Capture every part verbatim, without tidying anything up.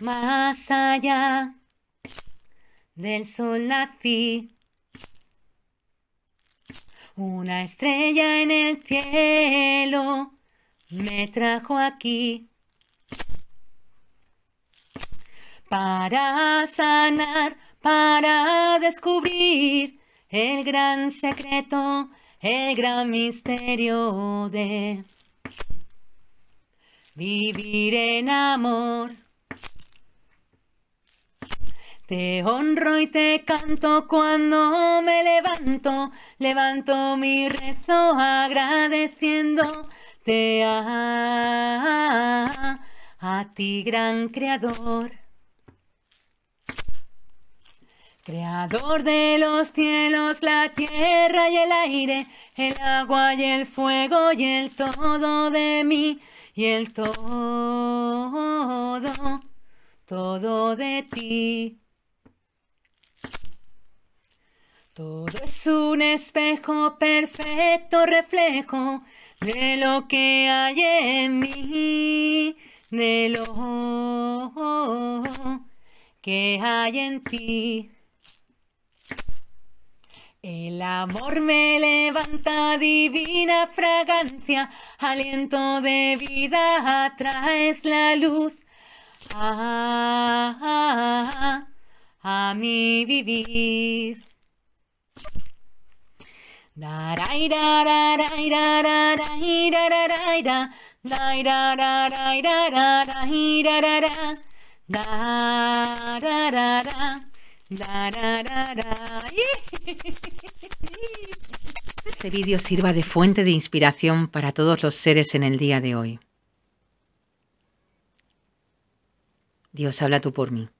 Más allá del sol nací, una estrella en el cielo me trajo aquí para sanar, para descubrir el gran secreto, el gran misterio de vivir en amor. Te honro y te canto cuando me levanto, levanto mi rezo agradeciendo te a, a, a ti, gran creador. Creador de los cielos, la tierra y el aire, el agua y el fuego y el todo de mí y el todo, todo de ti. Todo es un espejo, perfecto reflejo de lo que hay en mí, de lo que hay en ti. El amor me levanta, divina fragancia, aliento de vida, atraes la luz a, a, a mi vivir. Este vídeo sirva de fuente de inspiración para todos los seres en el día de hoy. Dios, habla tú por mí.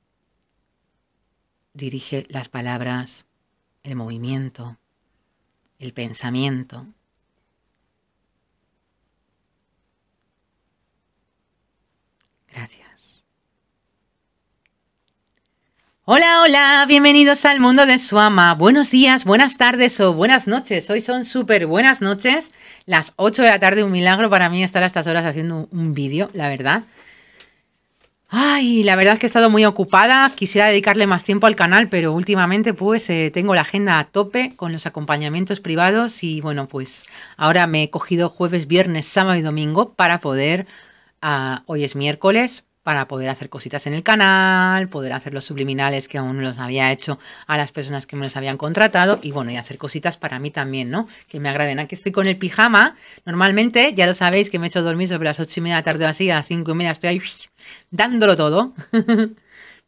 Dirige las palabras, el movimiento, el pensamiento. Gracias. Hola, hola, bienvenidos al mundo de Suama. Buenos días, buenas tardes o buenas noches. Hoy son súper buenas noches. Las ocho de la tarde, un milagro para mí estar a estas horas haciendo un vídeo, la verdad. Ay, la verdad es que he estado muy ocupada, quisiera dedicarle más tiempo al canal, pero últimamente pues eh, tengo la agenda a tope con los acompañamientos privados y bueno, pues ahora me he cogido jueves, viernes, sábado y domingo para poder, uh, hoy es miércoles, para poder hacer cositas en el canal, poder hacer los subliminales que aún no los había hecho a las personas que me los habían contratado y bueno, y hacer cositas para mí también, ¿no? Que me agraden. Aquí estoy con el pijama, normalmente ya lo sabéis que me he hecho dormir sobre las ocho y media de la tarde o así, a las cinco y media estoy ahí dándolo todo,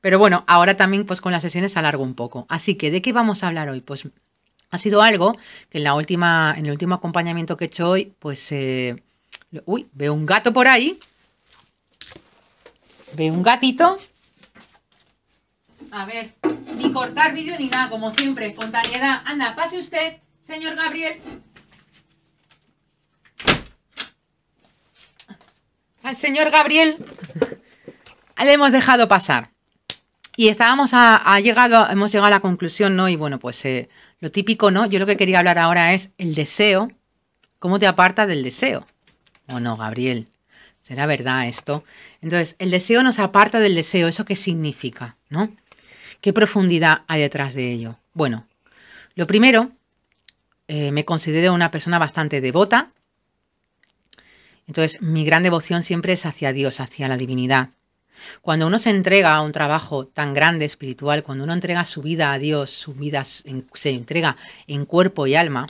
pero bueno, ahora también pues con las sesiones alargo un poco. Así que, ¿de qué vamos a hablar hoy? Pues ha sido algo que en la última, en el último acompañamiento que he hecho hoy, pues, eh, uy, veo un gato por ahí, veo un gatito, a ver, ni cortar vídeo ni nada, como siempre, espontaneidad. Anda, pase usted, señor Gabriel. Al señor Gabriel le hemos dejado pasar. Y estábamos a, a llegado, hemos llegado a la conclusión, ¿no? Y bueno, pues eh, lo típico, ¿no? Yo lo que quería hablar ahora es el deseo. ¿Cómo te apartas del deseo? ¿O no, Gabriel? ¿Será verdad esto? Entonces, el deseo nos aparta del deseo. ¿Eso qué significa, no? ¿Qué profundidad hay detrás de ello? Bueno, lo primero, eh, me considero una persona bastante devota. Entonces, mi gran devoción siempre es hacia Dios, hacia la divinidad. Cuando uno se entrega a un trabajo tan grande espiritual, cuando uno entrega su vida a Dios, su vida se entrega en cuerpo y alma,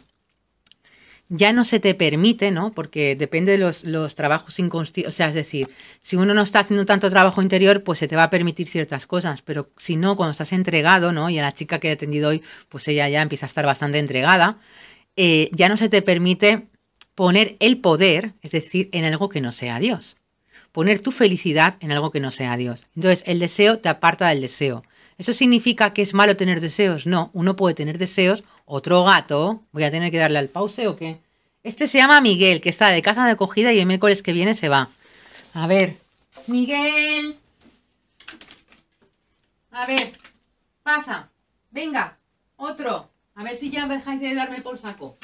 ya no se te permite, ¿no? Porque depende de los, los trabajos inconscientes, o sea, es decir, si uno no está haciendo tanto trabajo interior, pues se te va a permitir ciertas cosas, pero si no, cuando estás entregado, ¿no? Y a la chica que he atendido hoy, pues ella ya empieza a estar bastante entregada, eh, ya no se te permite poner el poder, es decir, en algo que no sea Dios. Poner tu felicidad en algo que no sea Dios. Entonces, el deseo te aparta del deseo. ¿Eso significa que es malo tener deseos? No, uno puede tener deseos. Otro gato, voy a tener que darle al pause o qué. Este se llama Miguel, que está de casa de acogida y el miércoles que viene se va. A ver, Miguel. A ver, pasa. Venga, otro. A ver si ya dejáis de darme por saco.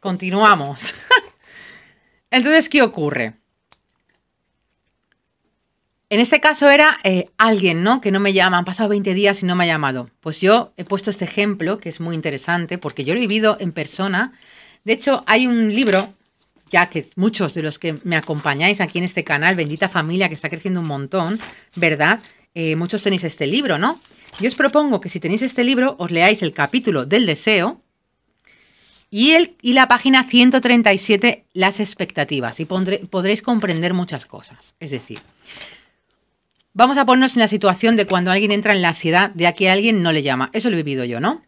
Continuamos. Entonces, ¿qué ocurre? En este caso era eh, alguien, ¿no? Que no me llama, han pasado veinte días y no me ha llamado. Pues yo he puesto este ejemplo, que es muy interesante, porque yo lo he vivido en persona. De hecho, hay un libro, ya que muchos de los que me acompañáis aquí en este canal, Bendita Familia, que está creciendo un montón, ¿verdad? Eh, muchos tenéis este libro, ¿no? Yo os propongo que si tenéis este libro, os leáis el capítulo del deseo y, el, y la página ciento treinta y siete, las expectativas, y pondré, podréis comprender muchas cosas. Es decir, vamos a ponernos en la situación de cuando alguien entra en la ansiedad de a que alguien no le llama. Eso lo he vivido yo, ¿no?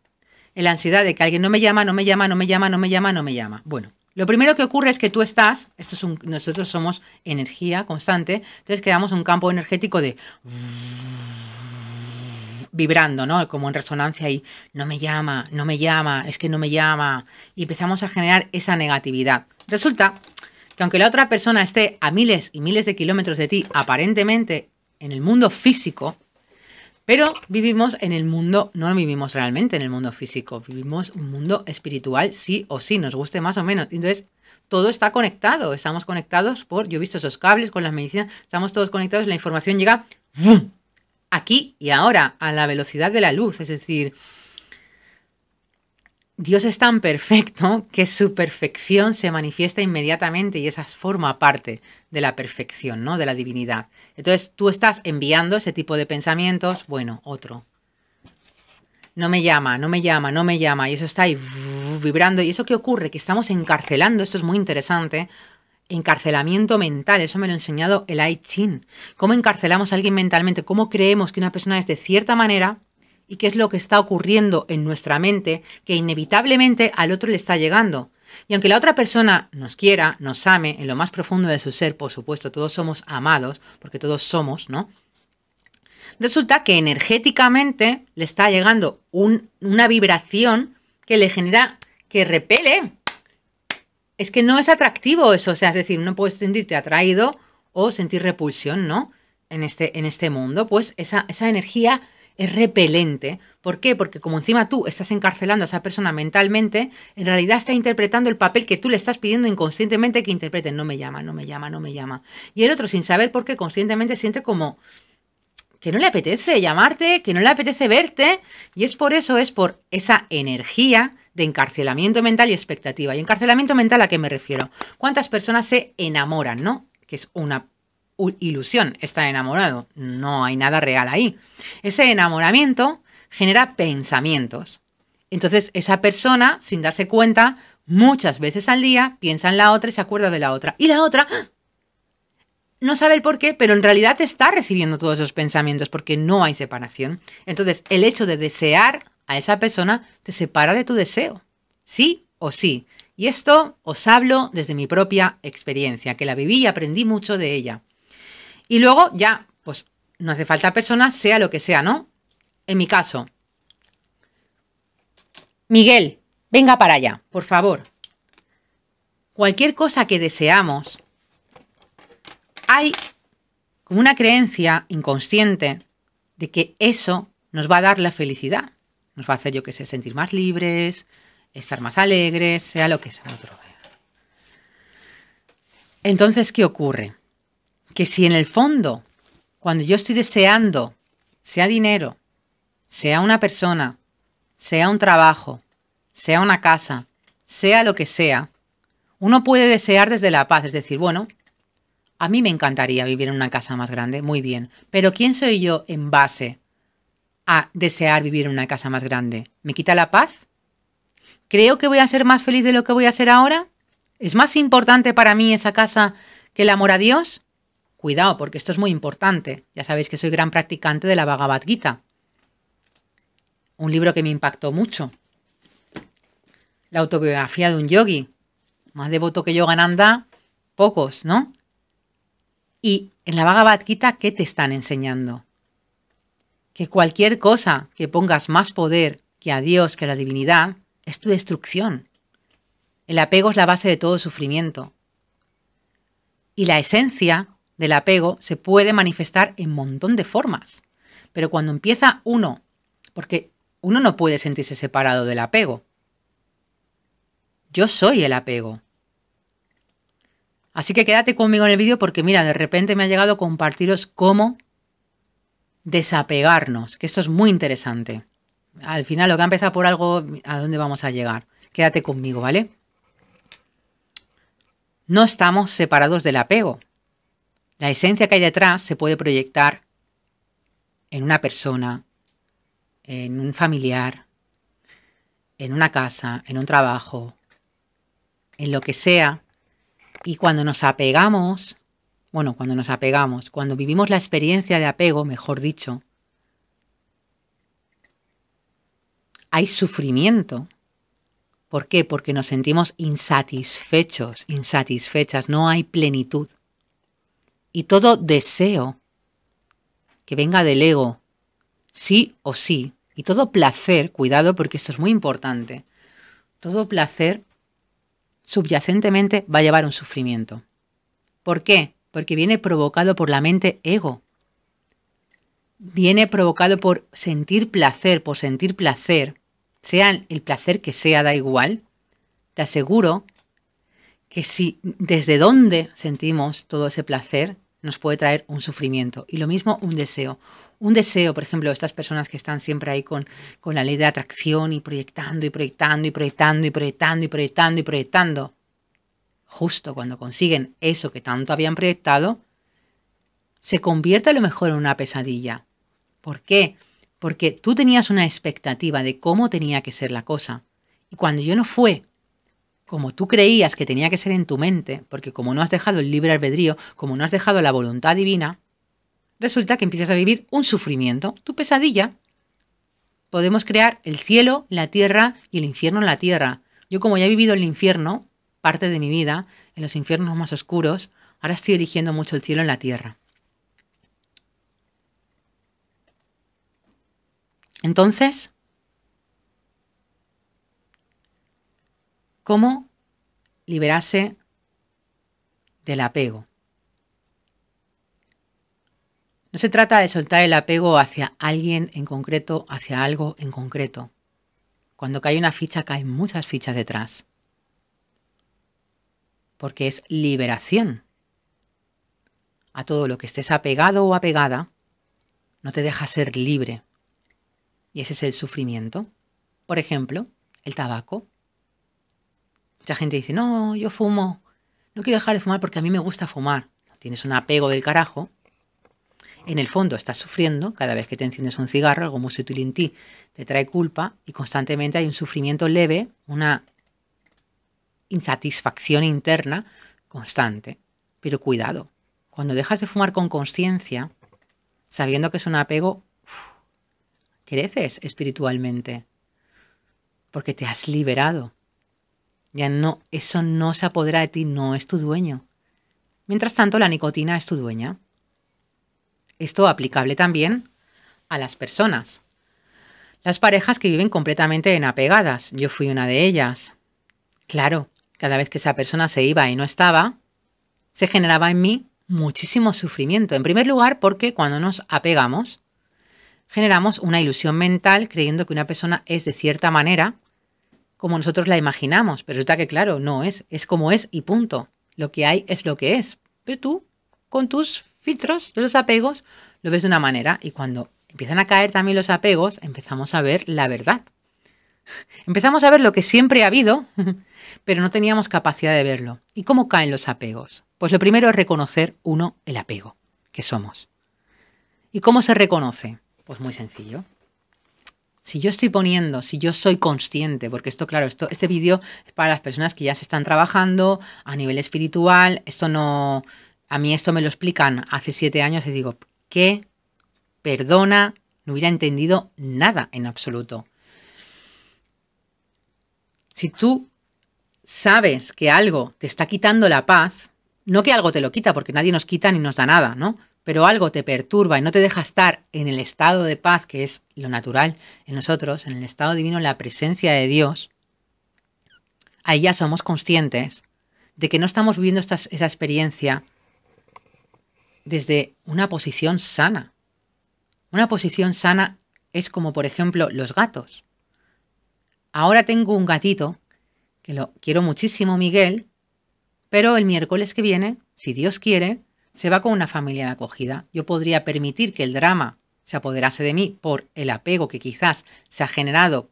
En la ansiedad de que alguien no me llama, no me llama, no me llama, no me llama, no me llama. Bueno, lo primero que ocurre es que tú estás, esto es un, nosotros somos energía constante, entonces creamos un campo energético de vibrando, ¿no? Como en resonancia ahí, no me llama, no me llama, es que no me llama. Y empezamos a generar esa negatividad. Resulta que aunque la otra persona esté a miles y miles de kilómetros de ti, aparentemente, en el mundo físico, pero vivimos en el mundo, no vivimos realmente en el mundo físico, vivimos un mundo espiritual, sí o sí, nos guste más o menos. Entonces, todo está conectado, estamos conectados por, yo he visto esos cables con las medicinas, estamos todos conectados, la información llega ¡vum! Aquí y ahora, a la velocidad de la luz, es decir, Dios es tan perfecto que su perfección se manifiesta inmediatamente y esa forma parte de la perfección, ¿no? De la divinidad. Entonces tú estás enviando ese tipo de pensamientos, bueno, otro. No me llama, no me llama, no me llama, y eso está ahí vibrando. ¿Y eso qué ocurre? Que estamos encarcelando, esto es muy interesante, encarcelamiento mental, eso me lo ha enseñado el I Ching. ¿Cómo encarcelamos a alguien mentalmente? ¿Cómo creemos que una persona es de cierta manera? ¿Y qué es lo que está ocurriendo en nuestra mente que inevitablemente al otro le está llegando? Y aunque la otra persona nos quiera, nos ame, en lo más profundo de su ser, por supuesto, todos somos amados, porque todos somos, ¿no? Resulta que energéticamente le está llegando un, una vibración que le genera, que repele. Es que no es atractivo eso, o sea, es decir, no puedes sentirte atraído o sentir repulsión, ¿no? En este, en este mundo, pues esa, esa energía es repelente. ¿Por qué? Porque como encima tú estás encarcelando a esa persona mentalmente, en realidad está interpretando el papel que tú le estás pidiendo inconscientemente que interprete. No me llama, no me llama, no me llama. Y el otro, sin saber por qué, conscientemente siente como que no le apetece llamarte, que no le apetece verte. Y es por eso, es por esa energía de encarcelamiento mental y expectativa. ¿Y encarcelamiento mental a qué me refiero? ¿Cuántas personas se enamoran, no? Que es una ilusión, está enamorado, no hay nada real ahí. Ese enamoramiento genera pensamientos. Entonces esa persona, sin darse cuenta, muchas veces al día piensa en la otra y se acuerda de la otra. Y la otra no sabe el por qué, pero en realidad está recibiendo todos esos pensamientos porque no hay separación. Entonces el hecho de desear a esa persona te separa de tu deseo, sí o sí. Y esto os hablo desde mi propia experiencia, que la viví y aprendí mucho de ella. Y luego ya, pues no hace falta persona, sea lo que sea, ¿no? En mi caso, Miguel, venga para allá, por favor. Cualquier cosa que deseamos, hay como una creencia inconsciente de que eso nos va a dar la felicidad. Nos va a hacer, yo qué sé, sentir más libres, estar más alegres, sea lo que sea. Otro. Entonces, ¿qué ocurre? Que si en el fondo, cuando yo estoy deseando, sea dinero, sea una persona, sea un trabajo, sea una casa, sea lo que sea, uno puede desear desde la paz, es decir, bueno, a mí me encantaría vivir en una casa más grande, muy bien, pero ¿quién soy yo en base a desear vivir en una casa más grande? ¿Me quita la paz? ¿Creo que voy a ser más feliz de lo que voy a ser ahora? ¿Es más importante para mí esa casa que el amor a Dios? Cuidado, porque esto es muy importante. Ya sabéis que soy gran practicante de la Bhagavad Gita. Un libro que me impactó mucho. La autobiografía de un yogi. Más devoto que Yogananda, pocos, ¿no? Y en la Bhagavad Gita, ¿qué te están enseñando? Que cualquier cosa que pongas más poder que a Dios, que a la divinidad, es tu destrucción. El apego es la base de todo sufrimiento. Y la esencia del apego se puede manifestar en un montón de formas. Pero cuando empieza uno, porque uno no puede sentirse separado del apego. Yo soy el apego. Así que quédate conmigo en el vídeo porque mira, de repente me ha llegado a compartiros cómo desapegarnos, que esto es muy interesante. Al final lo que ha empezado por algo, ¿a dónde vamos a llegar? Quédate conmigo, ¿vale? No estamos separados del apego. La esencia que hay detrás se puede proyectar en una persona, en un familiar, en una casa, en un trabajo, en lo que sea. Y cuando nos apegamos, bueno, cuando nos apegamos, cuando vivimos la experiencia de apego, mejor dicho, hay sufrimiento. ¿Por qué? Porque nos sentimos insatisfechos, insatisfechas, no hay plenitud. Y todo deseo que venga del ego, sí o sí, y todo placer, cuidado porque esto es muy importante, todo placer subyacentemente va a llevar un sufrimiento. ¿Por qué? Porque viene provocado por la mente ego. Viene provocado por sentir placer, por sentir placer, sea el placer que sea, da igual. Te aseguro que si desde dónde sentimos todo ese placer, nos puede traer un sufrimiento. Y lo mismo un deseo. Un deseo, por ejemplo, estas personas que están siempre ahí con, con la ley de atracción y proyectando y proyectando y proyectando y proyectando y proyectando y proyectando. Justo cuando consiguen eso que tanto habían proyectado, se convierte a lo mejor en una pesadilla. ¿Por qué? Porque tú tenías una expectativa de cómo tenía que ser la cosa. Y cuando yo no fue como tú creías que tenía que ser en tu mente, porque como no has dejado el libre albedrío, como no has dejado la voluntad divina, resulta que empiezas a vivir un sufrimiento, tu pesadilla. Podemos crear el cielo, la tierra y el infierno en la tierra. Yo como ya he vivido el infierno, parte de mi vida, en los infiernos más oscuros, ahora estoy eligiendo mucho el cielo en la tierra. Entonces, ¿cómo liberarse del apego? No se trata de soltar el apego hacia alguien en concreto, hacia algo en concreto. Cuando cae una ficha, caen muchas fichas detrás. Porque es liberación. A todo lo que estés apegado o apegada, no te deja ser libre. Y ese es el sufrimiento. Por ejemplo, el tabaco. Mucha gente dice, no, yo fumo. No quiero dejar de fumar porque a mí me gusta fumar. Tienes un apego del carajo. En el fondo estás sufriendo. Cada vez que te enciendes un cigarro, algo muy sutil en ti, te trae culpa. Y constantemente hay un sufrimiento leve, una insatisfacción interna constante. Pero cuidado. Cuando dejas de fumar con conciencia, sabiendo que es un apego, creces espiritualmente porque te has liberado. Ya no, eso no se apodera de ti, no es tu dueño. Mientras tanto, la nicotina es tu dueña. Esto aplicable también a las personas. Las parejas que viven completamente enapegadas. Yo fui una de ellas. Claro, cada vez que esa persona se iba y no estaba, se generaba en mí muchísimo sufrimiento. En primer lugar, porque cuando nos apegamos, generamos una ilusión mental creyendo que una persona es de cierta manera como nosotros la imaginamos. Pero resulta que, claro, no es. Es como es y punto. Lo que hay es lo que es. Pero tú, con tus filtros de los apegos, lo ves de una manera. Y cuando empiezan a caer también los apegos, empezamos a ver la verdad. Empezamos a ver lo que siempre ha habido, pero no teníamos capacidad de verlo. ¿Y cómo caen los apegos? Pues lo primero es reconocer, uno, el apego que somos. ¿Y cómo se reconoce? Pues muy sencillo. Si yo estoy poniendo, si yo soy consciente, porque esto, claro, esto, este vídeo es para las personas que ya se están trabajando a nivel espiritual. Esto no, a mí esto me lo explican hace siete años y digo, ¿qué? Perdona, no hubiera entendido nada en absoluto. Si tú sabes que algo te está quitando la paz, no que algo te lo quita, porque nadie nos quita ni nos da nada, ¿no? Pero algo te perturba y no te deja estar en el estado de paz, que es lo natural en nosotros, en el estado divino, en la presencia de Dios, ahí ya somos conscientes de que no estamos viviendo esta, esa experiencia desde una posición sana. Una posición sana es como, por ejemplo, los gatos. Ahora tengo un gatito que lo quiero muchísimo, Miguel, Pero el miércoles que viene, si Dios quiere, se va con una familia de acogida. Yo podría permitir que el drama se apoderase de mí por el apego que quizás se ha generado,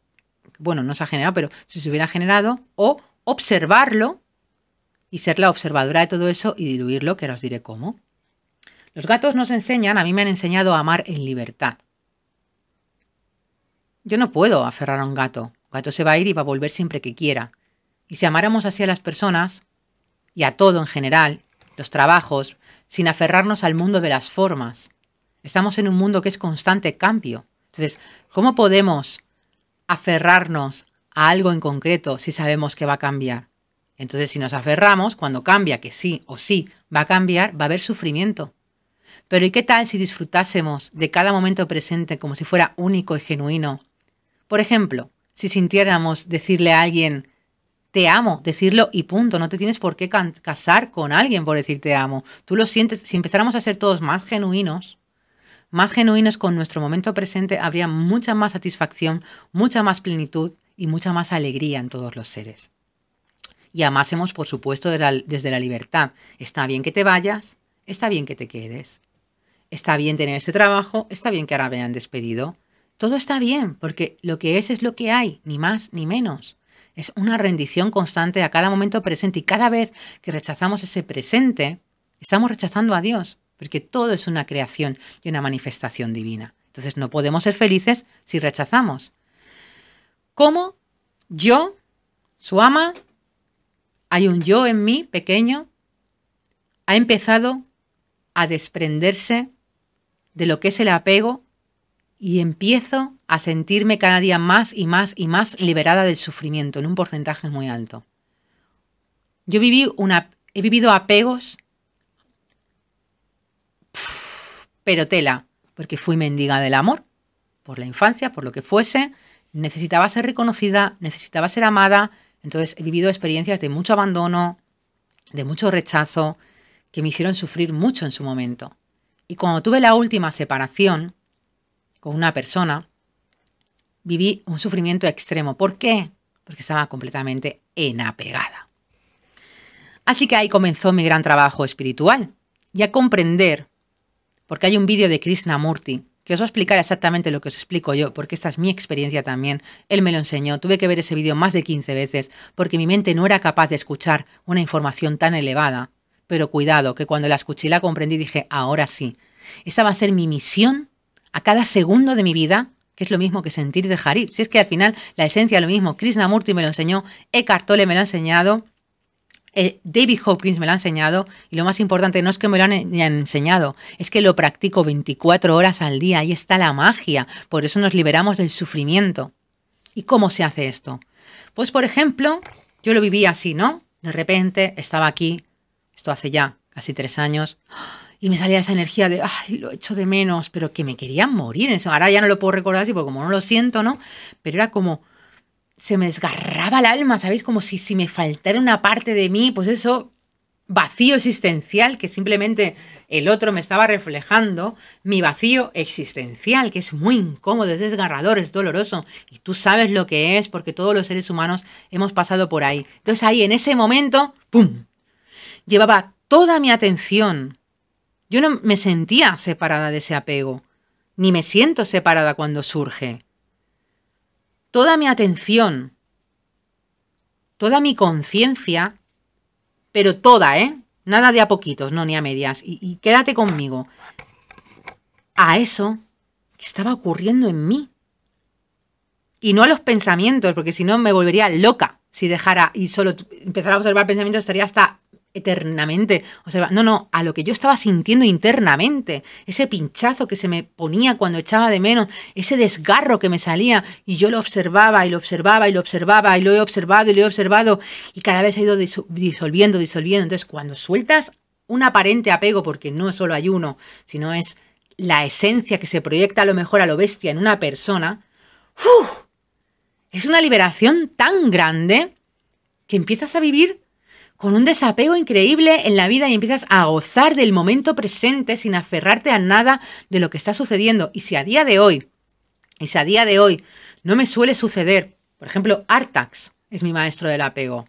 bueno, no se ha generado, pero si se hubiera generado, o observarlo y ser la observadora de todo eso y diluirlo, que ahora os diré cómo. Los gatos nos enseñan, a mí me han enseñado a amar en libertad. Yo no puedo aferrar a un gato. Un gato se va a ir y va a volver siempre que quiera. Y si amáramos así a las personas, y a todo en general, los trabajos, sin aferrarnos al mundo de las formas. Estamos en un mundo que es constante cambio. Entonces, ¿cómo podemos aferrarnos a algo en concreto si sabemos que va a cambiar? Entonces, si nos aferramos, cuando cambia, que sí o sí va a cambiar, va a haber sufrimiento. Pero ¿y qué tal si disfrutásemos de cada momento presente como si fuera único y genuino? Por ejemplo, si sintiéramos decirle a alguien, te amo, decirlo y punto. No te tienes por qué casar con alguien por decir te amo. Tú lo sientes. Si empezáramos a ser todos más genuinos, más genuinos con nuestro momento presente, habría mucha más satisfacción, mucha más plenitud y mucha más alegría en todos los seres. Y amásemos, por supuesto, de la, desde la libertad. Está bien que te vayas, está bien que te quedes. Está bien tener este trabajo, está bien que ahora me hayan despedido. Todo está bien, porque lo que es es lo que hay, ni más ni menos. Es una rendición constante a cada momento presente y cada vez que rechazamos ese presente, estamos rechazando a Dios, porque todo es una creación y una manifestación divina. Entonces no podemos ser felices si rechazamos. ¿Cómo? Yo, su ama, hay un yo en mí pequeño, ha empezado a desprenderse de lo que es el apego y empiezo a sentirme cada día más y más y más liberada del sufrimiento, en un porcentaje muy alto. Yo viví una, he vivido apegos, pf, pero tela, porque fui mendiga del amor, por la infancia, por lo que fuese, necesitaba ser reconocida, necesitaba ser amada, entonces he vivido experiencias de mucho abandono, de mucho rechazo, que me hicieron sufrir mucho en su momento. Y cuando tuve la última separación con una persona, viví un sufrimiento extremo. ¿Por qué? Porque estaba completamente enapegada. Así que ahí comenzó mi gran trabajo espiritual. Y a comprender, porque hay un vídeo de Krishnamurti, que os va a explicar exactamente lo que os explico yo, porque esta es mi experiencia también. Él me lo enseñó, tuve que ver ese vídeo más de quince veces, porque mi mente no era capaz de escuchar una información tan elevada. Pero cuidado, que cuando la escuché y la comprendí, dije, ahora sí. Esta va a ser mi misión a cada segundo de mi vida, que es lo mismo que sentir y dejar ir. Si es que al final la esencia es lo mismo. Krishnamurti me lo enseñó, Eckhart Tolle me lo ha enseñado, eh, David Hopkins me lo ha enseñado, y lo más importante no es que me lo han, me han enseñado, es que lo practico veinticuatro horas al día, ahí está la magia, por eso nos liberamos del sufrimiento. ¿Y cómo se hace esto? Pues por ejemplo, yo lo viví así, ¿no? De repente estaba aquí, esto hace ya casi tres años, y me salía esa energía de, ay, lo echo de menos, pero que me quería morir. Ahora ya no lo puedo recordar así, porque como no lo siento, ¿no? Pero era como, se me desgarraba el alma, ¿sabéis? Como si, si me faltara una parte de mí, pues eso, vacío existencial, que simplemente el otro me estaba reflejando, mi vacío existencial, que es muy incómodo, es desgarrador, es doloroso. Y tú sabes lo que es, porque todos los seres humanos hemos pasado por ahí. Entonces ahí, en ese momento, ¡pum!, llevaba toda mi atención. Yo no me sentía separada de ese apego, ni me siento separada cuando surge. Toda mi atención, toda mi conciencia, pero toda, ¿eh? Nada de a poquitos, no, ni a medias. Y, y quédate conmigo. A eso que estaba ocurriendo en mí. Y no a los pensamientos, porque si no me volvería loca si dejara y solo empezara a observar pensamientos, estaría hasta eternamente, o sea, no, no, a lo que yo estaba sintiendo internamente, ese pinchazo que se me ponía cuando echaba de menos, ese desgarro que me salía, y yo lo observaba, y lo observaba, y lo observaba, y lo he observado, y lo he observado, y cada vez he ido disolviendo, disolviendo, entonces cuando sueltas un aparente apego, porque no solo hay uno, sino es la esencia que se proyecta a lo mejor a lo bestia en una persona, ¡uf! Es una liberación tan grande que empiezas a vivir con un desapego increíble en la vida y empiezas a gozar del momento presente sin aferrarte a nada de lo que está sucediendo. Y si a día de hoy, y si a día de hoy no me suele suceder, por ejemplo, Artax es mi maestro del apego.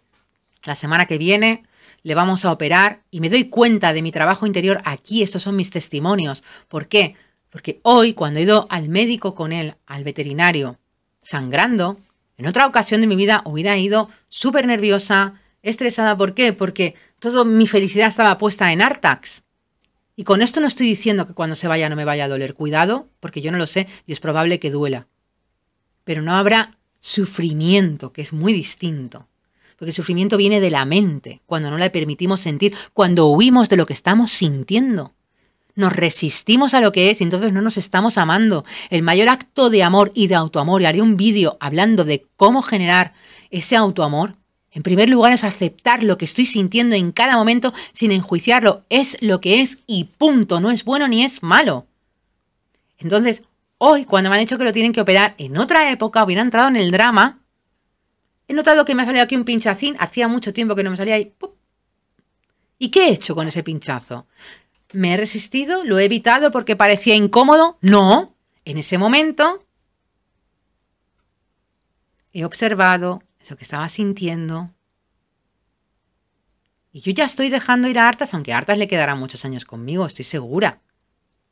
La semana que viene le vamos a operar y me doy cuenta de mi trabajo interior aquí. Estos son mis testimonios. ¿Por qué? Porque hoy, cuando he ido al médico con él, al veterinario, sangrando, en otra ocasión de mi vida hubiera ido súper nerviosa, estresada. ¿Por qué? Porque toda mi felicidad estaba puesta en Artax. Y con esto no estoy diciendo que cuando se vaya no me vaya a doler. Cuidado, porque yo no lo sé y es probable que duela. Pero no habrá sufrimiento, que es muy distinto. Porque el sufrimiento viene de la mente, cuando no la permitimos sentir, cuando huimos de lo que estamos sintiendo. Nos resistimos a lo que es y entonces no nos estamos amando. El mayor acto de amor y de autoamor, y haré un vídeo hablando de cómo generar ese autoamor, en primer lugar es aceptar lo que estoy sintiendo en cada momento sin enjuiciarlo. Es lo que es y punto. No es bueno ni es malo. Entonces, hoy cuando me han dicho que lo tienen que operar, en otra época hubiera entrado en el drama. He notado que me ha salido aquí un pinchacín. Hacía mucho tiempo que no me salía y ¡pup! ¿Y qué he hecho con ese pinchazo? ¿Me he resistido? ¿Lo he evitado porque parecía incómodo? No. En ese momento he observado eso que estaba sintiendo. Y yo ya estoy dejando ir a Artax, aunque a Artax le quedará muchos años conmigo, estoy segura.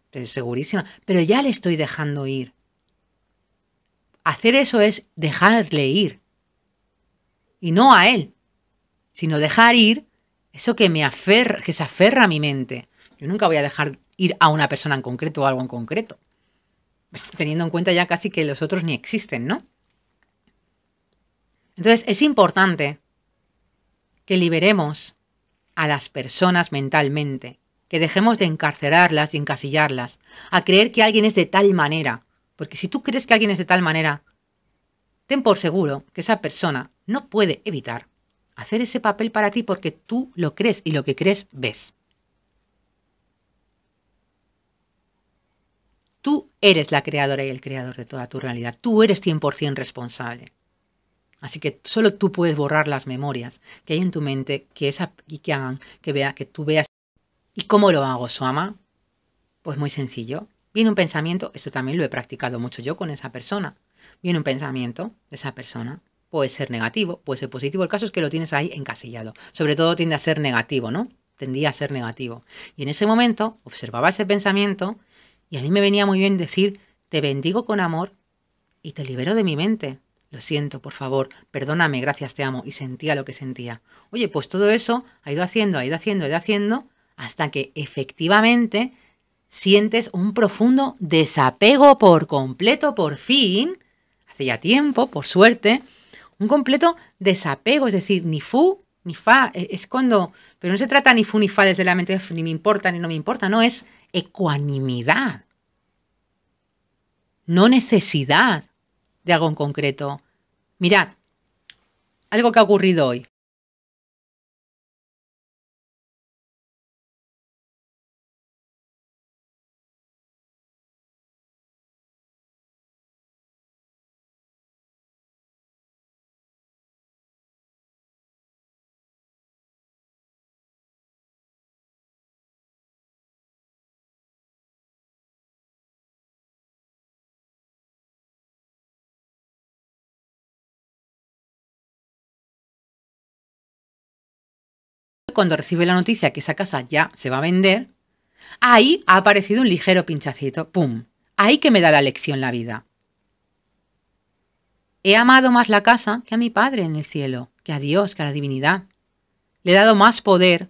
Estoy segurísima. Pero ya le estoy dejando ir. Hacer eso es dejarle ir. Y no a él, sino dejar ir eso que me aferra, que se aferra a mi mente. Yo nunca voy a dejar ir a una persona en concreto o algo en concreto. Pues teniendo en cuenta ya casi que los otros ni existen, ¿no? Entonces es importante que liberemos a las personas mentalmente, que dejemos de encarcelarlas y encasillarlas, a creer que alguien es de tal manera. Porque si tú crees que alguien es de tal manera, ten por seguro que esa persona no puede evitar hacer ese papel para ti porque tú lo crees y lo que crees ves. Tú eres la creadora y el creador de toda tu realidad. Tú eres cien por cien responsable. Así que solo tú puedes borrar las memorias que hay en tu mente que esa, y que hagan que, vea, que tú veas. ¿Y cómo lo hago, Soama? Pues muy sencillo. Viene un pensamiento, esto también lo he practicado mucho yo con esa persona. Viene un pensamiento de esa persona, puede ser negativo, puede ser positivo, el caso es que lo tienes ahí encasillado. Sobre todo tiende a ser negativo, ¿no? Tendía a ser negativo. Y en ese momento observaba ese pensamiento y a mí me venía muy bien decir, te bendigo con amor y te libero de mi mente. Lo siento, por favor, perdóname, gracias, te amo. Y sentía lo que sentía. Oye, pues todo eso ha ido haciendo, ha ido haciendo, ha ido haciendo, hasta que efectivamente sientes un profundo desapego por completo, por fin, hace ya tiempo, por suerte, un completo desapego, es decir, ni fu ni fa, es cuando, pero no se trata ni fu ni fa desde la mente, ni me importa ni no me importa, no, es ecuanimidad, no necesidad de algo en concreto. Mirad, algo que ha ocurrido hoy. Cuando recibe la noticia que esa casa ya se va a vender, ahí ha aparecido un ligero pinchacito. ¡Pum! Ahí que me da la lección la vida. He amado más la casa que a mi Padre en el cielo, que a Dios, que a la divinidad. Le he dado más poder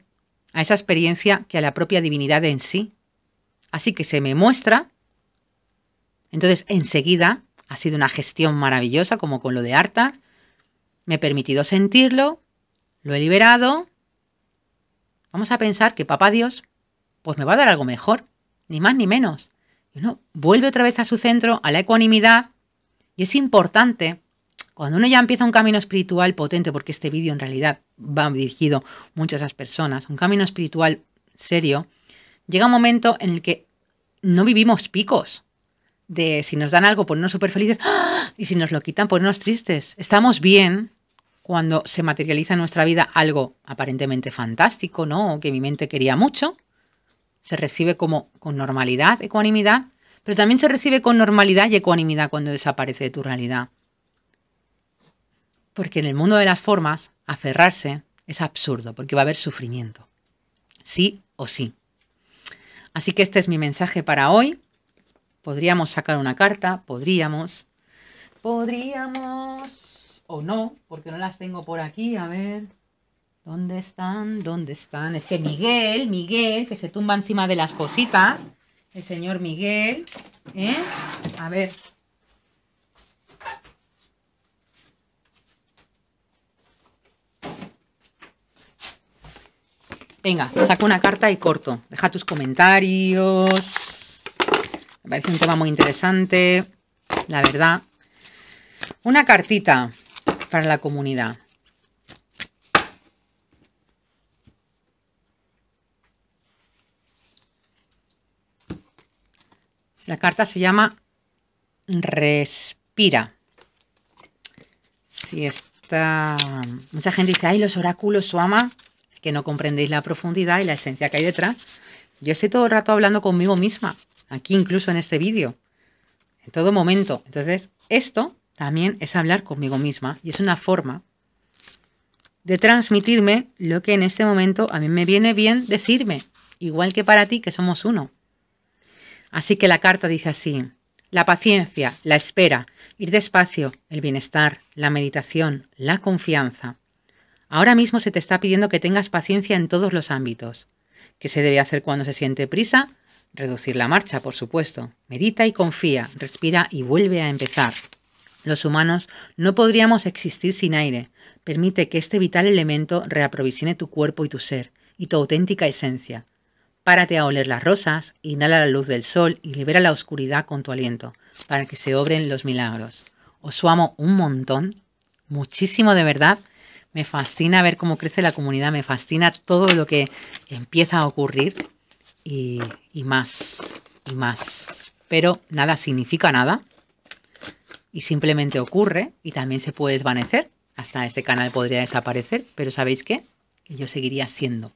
a esa experiencia que a la propia divinidad en sí. Así que se me muestra. Entonces, enseguida, ha sido una gestión maravillosa, como con lo de Artax. Me he permitido sentirlo, lo he liberado. Vamos a pensar que papá Dios pues me va a dar algo mejor, ni más ni menos. Y uno vuelve otra vez a su centro, a la ecuanimidad. Y es importante, cuando uno ya empieza un camino espiritual potente, porque este vídeo en realidad va dirigido mucho a esas personas, un camino espiritual serio, llega un momento en el que no vivimos picos. De si nos dan algo ponernos súper felices y si nos lo quitan ponernos tristes. Estamos bien cuando se materializa en nuestra vida algo aparentemente fantástico, ¿no? O que mi mente quería mucho, se recibe como con normalidad, ecuanimidad, pero también se recibe con normalidad y ecuanimidad cuando desaparece de tu realidad. Porque en el mundo de las formas, aferrarse es absurdo, porque va a haber sufrimiento, sí o sí. Así que este es mi mensaje para hoy. Podríamos sacar una carta, podríamos, podríamos, o no, porque no las tengo por aquí, a ver, ¿dónde están? ¿Dónde están? Es que Miguel, Miguel, que se tumba encima de las cositas, el señor Miguel, ¿eh? A ver... Venga, saco una carta y corto. Deja tus comentarios. Me parece un tema muy interesante, la verdad. Una cartita para la comunidad. La carta se llama Respira. Si está... Mucha gente dice, ay, los oráculos, Suama, que no comprendéis la profundidad y la esencia que hay detrás. Yo estoy todo el rato hablando conmigo misma, aquí incluso en este vídeo, en todo momento. Entonces, esto también es hablar conmigo misma y es una forma de transmitirme lo que en este momento a mí me viene bien decirme, igual que para ti, que somos uno. Así que la carta dice así: la paciencia, la espera, ir despacio, el bienestar, la meditación, la confianza. Ahora mismo se te está pidiendo que tengas paciencia en todos los ámbitos. ¿Qué se debe hacer cuando se siente prisa? Reducir la marcha, por supuesto. Medita y confía, respira y vuelve a empezar. Los humanos no podríamos existir sin aire. Permite que este vital elemento reaprovisione tu cuerpo y tu ser, y tu auténtica esencia. Párate a oler las rosas, inhala la luz del sol y libera la oscuridad con tu aliento, para que se obren los milagros. Os amo un montón, muchísimo de verdad. Me fascina ver cómo crece la comunidad, me fascina todo lo que empieza a ocurrir y, y más, y más. Pero nada significa nada y simplemente ocurre y también se puede desvanecer. Hasta este canal podría desaparecer, pero ¿sabéis qué? Que yo seguiría siendo.